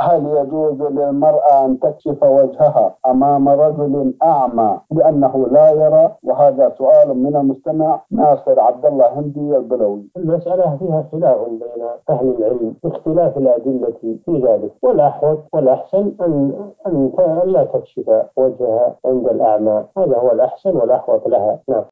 هل يجوز للمرأة أن تكشف وجهها أمام رجل أعمى لأنه لا يرى؟ وهذا سؤال من المستمع ناصر عبد الله هندي البلوي. المسألة فيها خلاف بين أهل العلم باختلاف الأدلة في ذلك، والأحوط والأحسن أن لا تكشف وجهها عند الأعمى، هذا هو الأحسن والأحوط لها. نعم.